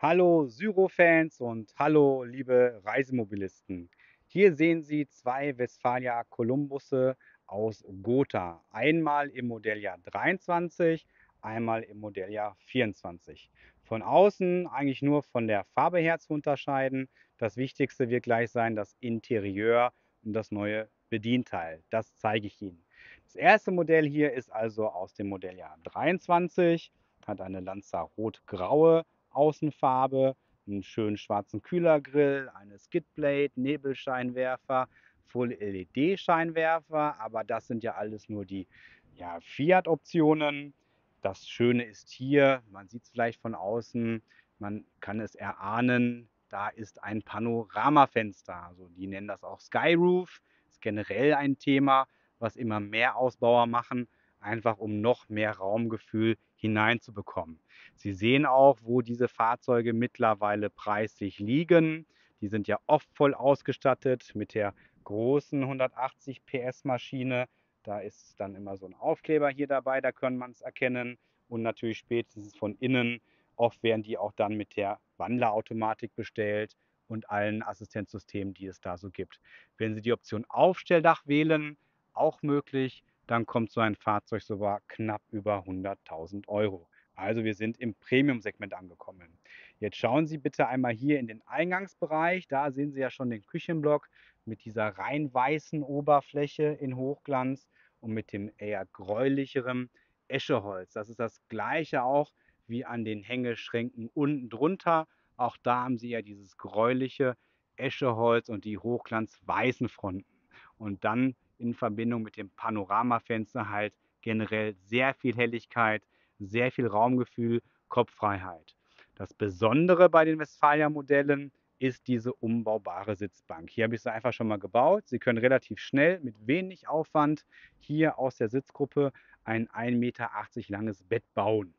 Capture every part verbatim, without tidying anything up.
Hallo Syro-Fans und hallo liebe Reisemobilisten. Hier sehen Sie zwei Westfalia Columbusse aus Gotha. Einmal im Modelljahr dreiundzwanzig, einmal im Modelljahr vierundzwanzig. Von außen eigentlich nur von der Farbe her zu unterscheiden. Das Wichtigste wird gleich sein das Interieur und das neue Bedienteil. Das zeige ich Ihnen. Das erste Modell hier ist also aus dem Modelljahr dreiundzwanzig, hat eine Lanzarote-graue Außenfarbe, einen schönen schwarzen Kühlergrill, eine Skidblade, Nebelscheinwerfer, Full-L E D-Scheinwerfer, aber das sind ja alles nur die ja, Fiat-Optionen. Das Schöne ist hier, man sieht es vielleicht von außen, man kann es erahnen, da ist ein Panoramafenster, also die nennen das auch Skyroof, ist generell ein Thema, was immer mehr Ausbauer machen, einfach um noch mehr Raumgefühl hineinzubekommen. Sie sehen auch, wo diese Fahrzeuge mittlerweile preislich liegen. Die sind ja oft voll ausgestattet mit der großen hundertachtzig P S Maschine. Da ist dann immer so ein Aufkleber hier dabei, da kann man es erkennen. Und natürlich spätestens von innen. Oft werden die auch dann mit der Wandlerautomatik bestellt und allen Assistenzsystemen, die es da so gibt. Wenn Sie die Option Aufstelldach wählen, auch möglich, dann kommt so ein Fahrzeug sogar knapp über hunderttausend Euro. Also wir sind im Premium-Segment angekommen. Jetzt schauen Sie bitte einmal hier in den Eingangsbereich. Da sehen Sie ja schon den Küchenblock mit dieser rein weißen Oberfläche in Hochglanz und mit dem eher gräulicheren Escheholz. Das ist das gleiche auch wie an den Hängeschränken unten drunter. Auch da haben Sie ja dieses gräuliche Escheholz und die hochglanzweißen Fronten. Und dann in Verbindung mit dem Panoramafenster halt generell sehr viel Helligkeit, sehr viel Raumgefühl, Kopffreiheit. Das Besondere bei den Westfalia-Modellen ist diese umbaubare Sitzbank. Hier habe ich sie einfach schon mal gebaut. Sie können relativ schnell mit wenig Aufwand hier aus der Sitzgruppe ein ein Meter achtzig langes Bett bauen.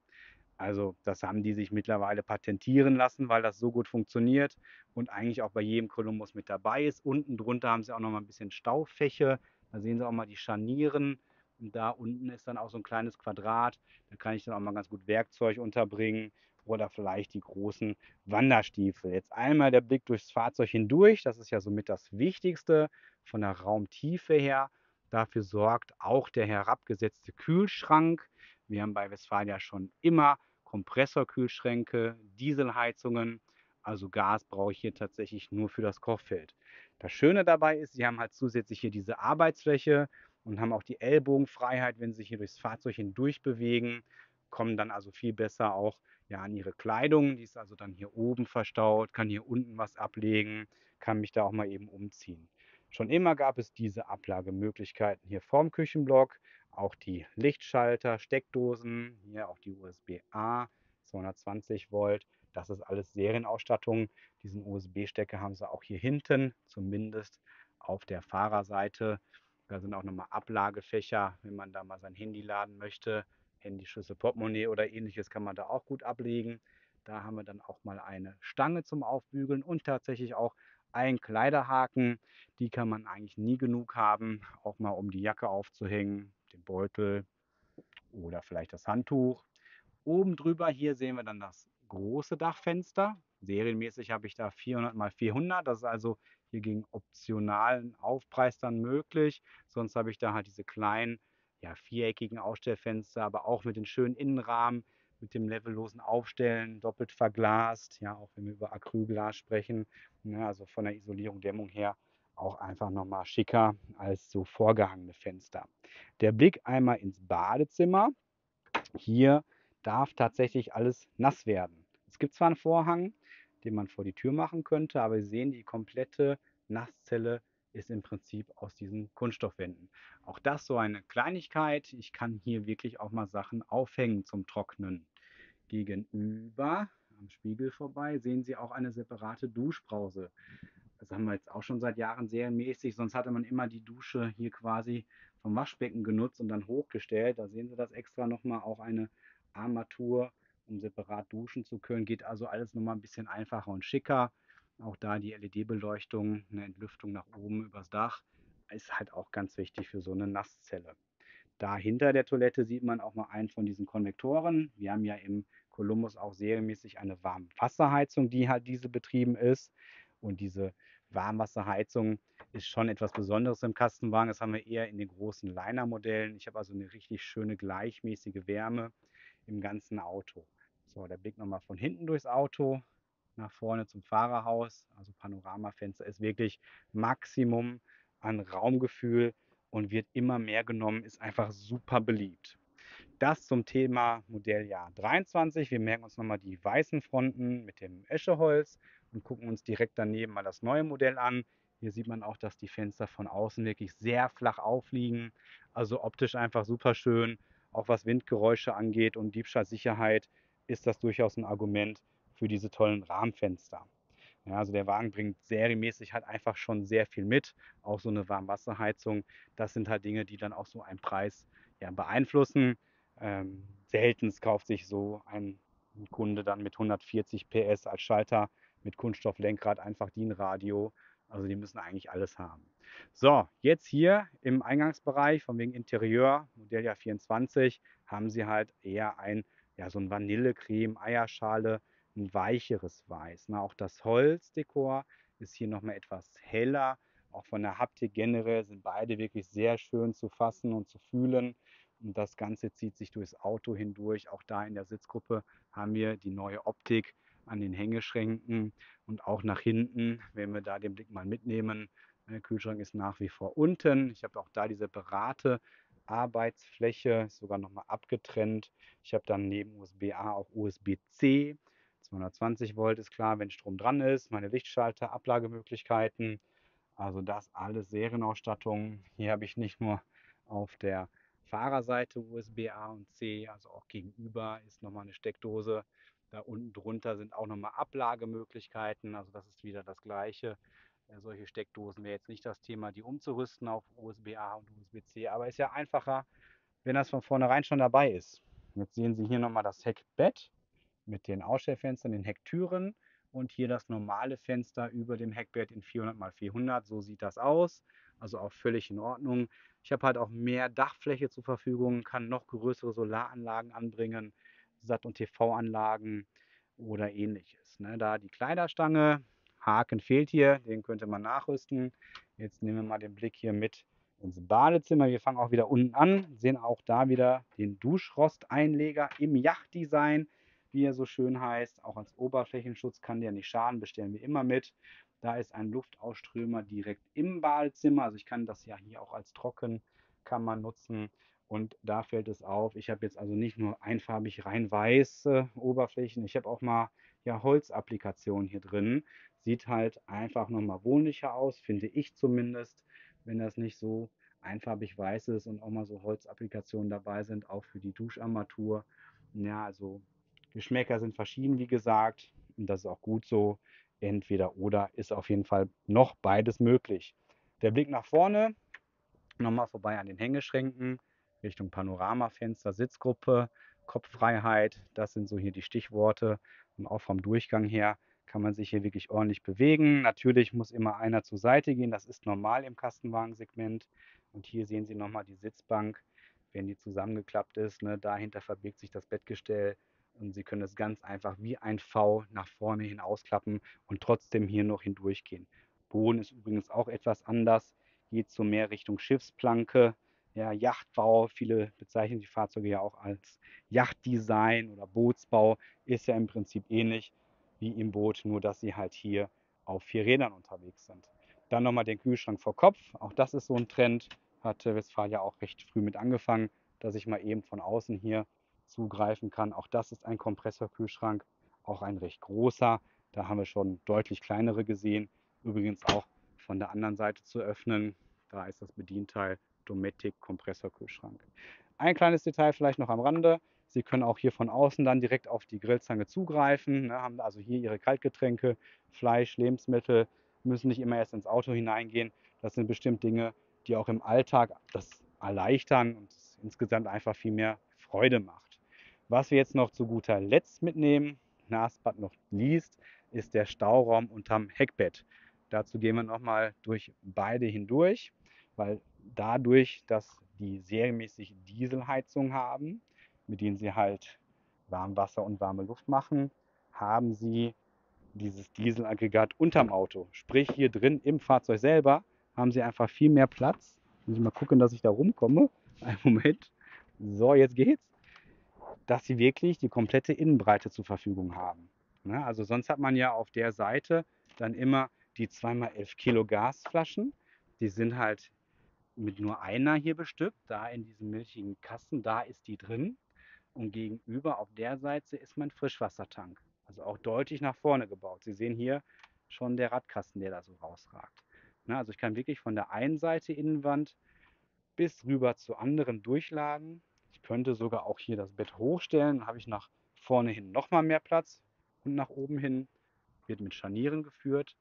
Also das haben die sich mittlerweile patentieren lassen, weil das so gut funktioniert und eigentlich auch bei jedem Columbus mit dabei ist. Unten drunter haben sie auch noch mal ein bisschen Staufäche. Da sehen Sie auch mal die Scharnieren. Und da unten ist dann auch so ein kleines Quadrat. Da kann ich dann auch mal ganz gut Werkzeug unterbringen oder vielleicht die großen Wanderstiefel. Jetzt einmal der Blick durchs Fahrzeug hindurch. Das ist ja somit das Wichtigste von der Raumtiefe her. Dafür sorgt auch der herabgesetzte Kühlschrank. Wir haben bei Westfalia schon immer Kompressorkühlschränke, Dieselheizungen. Also Gas brauche ich hier tatsächlich nur für das Kochfeld. Das Schöne dabei ist, Sie haben halt zusätzlich hier diese Arbeitsfläche und haben auch die Ellbogenfreiheit, wenn Sie sich hier durchs Fahrzeug hindurch bewegen, kommen dann also viel besser auch ja, an Ihre Kleidung. Die ist also dann hier oben verstaut, kann hier unten was ablegen, kann mich da auch mal eben umziehen. Schon immer gab es diese Ablagemöglichkeiten hier vorm Küchenblock, auch die Lichtschalter, Steckdosen, hier auch die U S B A, zweihundertzwanzig Volt. Das ist alles Serienausstattung. Diesen U S B-Stecker haben sie auch hier hinten, zumindest auf der Fahrerseite. Da sind auch nochmal Ablagefächer, wenn man da mal sein Handy laden möchte. Handyschlüssel, Portemonnaie oder ähnliches kann man da auch gut ablegen. Da haben wir dann auch mal eine Stange zum Aufbügeln und tatsächlich auch einen Kleiderhaken. Die kann man eigentlich nie genug haben, auch mal um die Jacke aufzuhängen, den Beutel oder vielleicht das Handtuch. Oben drüber hier sehen wir dann das große Dachfenster. Serienmäßig habe ich da vierhundert mal vierhundert, das ist also hier gegen optionalen Aufpreis dann möglich. Sonst habe ich da halt diese kleinen, ja, viereckigen Ausstellfenster, aber auch mit den schönen Innenrahmen, mit dem levellosen Aufstellen, doppelt verglast, ja, auch wenn wir über Acrylglas sprechen, ja, also von der Isolierung, Dämmung her auch einfach nochmal schicker als so vorgehangene Fenster. Der Blick einmal ins Badezimmer. Hier darf tatsächlich alles nass werden. Es gibt zwar einen Vorhang, den man vor die Tür machen könnte, aber Sie sehen, die komplette Nasszelle ist im Prinzip aus diesen Kunststoffwänden. Auch das so eine Kleinigkeit. Ich kann hier wirklich auch mal Sachen aufhängen zum Trocknen. Gegenüber, am Spiegel vorbei, sehen Sie auch eine separate Duschbrause. Das haben wir jetzt auch schon seit Jahren serienmäßig, sonst hatte man immer die Dusche hier quasi vom Waschbecken genutzt und dann hochgestellt. Da sehen Sie das extra nochmal, auch eine Armatur, um separat duschen zu können. Geht also alles nochmal ein bisschen einfacher und schicker. Auch da die L E D-Beleuchtung, eine Entlüftung nach oben übers Dach, ist halt auch ganz wichtig für so eine Nasszelle. Da hinter der Toilette sieht man auch mal einen von diesen Konvektoren. Wir haben ja im Columbus auch serienmäßig eine Warmwasserheizung, die halt dieselbetrieben ist. Und diese Warmwasserheizung ist schon etwas Besonderes im Kastenwagen. Das haben wir eher in den großen Liner-Modellen. Ich habe also eine richtig schöne gleichmäßige Wärme im ganzen Auto. So, der Blick nochmal von hinten durchs Auto, nach vorne zum Fahrerhaus. Also Panoramafenster ist wirklich Maximum an Raumgefühl und wird immer mehr genommen, ist einfach super beliebt. Das zum Thema Modelljahr dreiundzwanzig. Wir merken uns nochmal die weißen Fronten mit dem Escheholz und gucken uns direkt daneben mal das neue Modell an. Hier sieht man auch, dass die Fenster von außen wirklich sehr flach aufliegen. Also optisch einfach super schön. Auch was Windgeräusche angeht und Diebstahlsicherheit ist das durchaus ein Argument für diese tollen Rahmenfenster. Ja, also der Wagen bringt serienmäßig halt einfach schon sehr viel mit. Auch so eine Warmwasserheizung, das sind halt Dinge, die dann auch so einen Preis ja, beeinflussen. Ähm, seltenst kauft sich so ein Kunde dann mit hundertvierzig P S als Schalter mit Kunststofflenkrad einfach D I N-Radio. Also die müssen eigentlich alles haben. So, jetzt hier im Eingangsbereich, von wegen Interieur, Modelljahr vierundzwanzig, haben sie halt eher ein, ja, so ein Vanillecreme, Eierschale, ein weicheres Weiß. Na, auch das Holzdekor ist hier nochmal etwas heller. Auch von der Haptik generell sind beide wirklich sehr schön zu fassen und zu fühlen. Und das Ganze zieht sich durchs Auto hindurch. Auch da in der Sitzgruppe haben wir die neue Optik an den Hängeschränken und auch nach hinten, wenn wir da den Blick mal mitnehmen. Der Kühlschrank ist nach wie vor unten. Ich habe auch da die separate Arbeitsfläche, ist sogar nochmal abgetrennt. Ich habe dann neben U S B A auch U S B C. zweihundertzwanzig Volt ist klar, wenn Strom dran ist. Meine Lichtschalter, Ablagemöglichkeiten. Also das alles Serienausstattung. Hier habe ich nicht nur auf der Fahrerseite U S B A und C, also auch gegenüber ist nochmal eine Steckdose. Da unten drunter sind auch nochmal Ablagemöglichkeiten, also das ist wieder das Gleiche. Äh, solche Steckdosen wäre jetzt nicht das Thema, die umzurüsten auf U S B A und U S B C, aber ist ja einfacher, wenn das von vornherein schon dabei ist. Jetzt sehen Sie hier nochmal das Heckbett mit den Ausstellfenstern, den Hecktüren und hier das normale Fenster über dem Heckbett in vierhundert mal vierhundert, so sieht das aus. Also auch völlig in Ordnung. Ich habe halt auch mehr Dachfläche zur Verfügung, kann noch größere Solaranlagen anbringen, Sat- und T V-Anlagen oder ähnliches. Ne, da die Kleiderstange, Haken fehlt hier, den könnte man nachrüsten. Jetzt nehmen wir mal den Blick hier mit ins Badezimmer. Wir fangen auch wieder unten an, sehen auch da wieder den Duschrosteinleger im Yachtdesign, wie er so schön heißt. Auch als Oberflächenschutz kann der nicht schaden, bestellen wir immer mit. Da ist ein Luftausströmer direkt im Badezimmer. Also ich kann das ja hier auch als Trockenkammer nutzen. Und da fällt es auf, ich habe jetzt also nicht nur einfarbig rein weiße Oberflächen. Ich habe auch mal ja, Holzapplikationen hier drin. Sieht halt einfach nochmal wohnlicher aus, finde ich zumindest. Wenn das nicht so einfarbig weiß ist und auch mal so Holzapplikationen dabei sind, auch für die Duscharmatur. Ja, also Geschmäcker sind verschieden, wie gesagt. Und das ist auch gut so. Entweder oder ist auf jeden Fall noch beides möglich. Der Blick nach vorne, nochmal vorbei an den Hängeschränken, Richtung Panoramafenster, Sitzgruppe, Kopffreiheit, das sind so hier die Stichworte. Und auch vom Durchgang her kann man sich hier wirklich ordentlich bewegen. Natürlich muss immer einer zur Seite gehen, das ist normal im Kastenwagensegment. Und hier sehen Sie nochmal die Sitzbank, wenn die zusammengeklappt ist, ne, dahinter verbirgt sich das Bettgestell. Und Sie können es ganz einfach wie ein V nach vorne hin ausklappen und trotzdem hier noch hindurchgehen. Boden ist übrigens auch etwas anders, geht so mehr Richtung Schiffsplanke, ja, Yachtbau. Viele bezeichnen die Fahrzeuge ja auch als Yachtdesign oder Bootsbau. Ist ja im Prinzip ähnlich wie im Boot, nur dass sie halt hier auf vier Rädern unterwegs sind. Dann nochmal den Kühlschrank vor Kopf. Auch das ist so ein Trend, hat Westfalia auch recht früh mit angefangen, dass ich mal eben von außen hier zugreifen kann. Auch das ist ein Kompressorkühlschrank, auch ein recht großer. Da haben wir schon deutlich kleinere gesehen. Übrigens auch von der anderen Seite zu öffnen. Da ist das Bedienteil Dometic Kompressorkühlschrank. Ein kleines Detail vielleicht noch am Rande. Sie können auch hier von außen dann direkt auf die Grillzange zugreifen, ne, haben also hier Ihre Kaltgetränke, Fleisch, Lebensmittel, müssen nicht immer erst ins Auto hineingehen. Das sind bestimmt Dinge, die auch im Alltag das erleichtern und es insgesamt einfach viel mehr Freude macht. Was wir jetzt noch zu guter Letzt mitnehmen, last but not least, ist der Stauraum unterm Heckbett. Dazu gehen wir nochmal durch beide hindurch, weil dadurch, dass die serienmäßig Dieselheizung haben, mit denen sie halt Warmwasser und warme Luft machen, haben Sie dieses Dieselaggregat unterm Auto. Sprich, hier drin im Fahrzeug selber haben Sie einfach viel mehr Platz. Muss ich mal gucken, dass ich da rumkomme. Einen Moment. So, jetzt geht's. Dass Sie wirklich die komplette Innenbreite zur Verfügung haben. Also sonst hat man ja auf der Seite dann immer die zwei mal elf Kilo Gasflaschen. Die sind halt mit nur einer hier bestückt. Da in diesem milchigen Kasten, da ist die drin. Und gegenüber auf der Seite ist mein Frischwassertank. Also auch deutlich nach vorne gebaut. Sie sehen hier schon der Radkasten, der da so rausragt. Also ich kann wirklich von der einen Seite Innenwand bis rüber zur anderen durchladen. Ich könnte sogar auch hier das Bett hochstellen. Dann habe ich nach vorne hin nochmal mehr Platz. Und nach oben hin wird mit Scharnieren geführt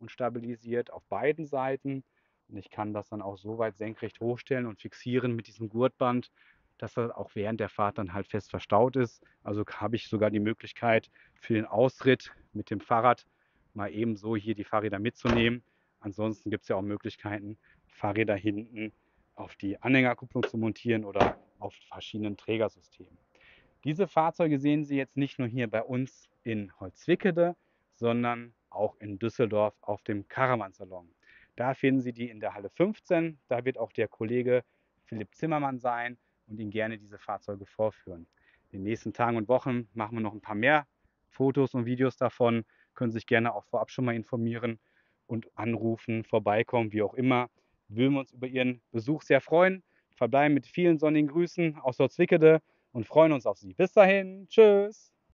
und stabilisiert auf beiden Seiten. Und ich kann das dann auch so weit senkrecht hochstellen und fixieren mit diesem Gurtband, dass das auch während der Fahrt dann halt fest verstaut ist. Also habe ich sogar die Möglichkeit, für den Ausritt mit dem Fahrrad mal eben so hier die Fahrräder mitzunehmen. Ansonsten gibt es ja auch Möglichkeiten, Fahrräder hinten auf die Anhängerkupplung zu montieren oder auf verschiedenen Trägersystemen. Diese Fahrzeuge sehen Sie jetzt nicht nur hier bei uns in Holzwickede, sondern auch in Düsseldorf auf dem Caravan Salon. Da finden Sie die in der Halle fünfzehn. Da wird auch der Kollege Philipp Zimmermann sein und Ihnen gerne diese Fahrzeuge vorführen. In den nächsten Tagen und Wochen machen wir noch ein paar mehr Fotos und Videos davon. Können Sie sich gerne auch vorab schon mal informieren und anrufen, vorbeikommen, wie auch immer. Würden wir uns über Ihren Besuch sehr freuen. Verbleiben mit vielen sonnigen Grüßen aus Holzwickede und freuen uns auf Sie. Bis dahin. Tschüss.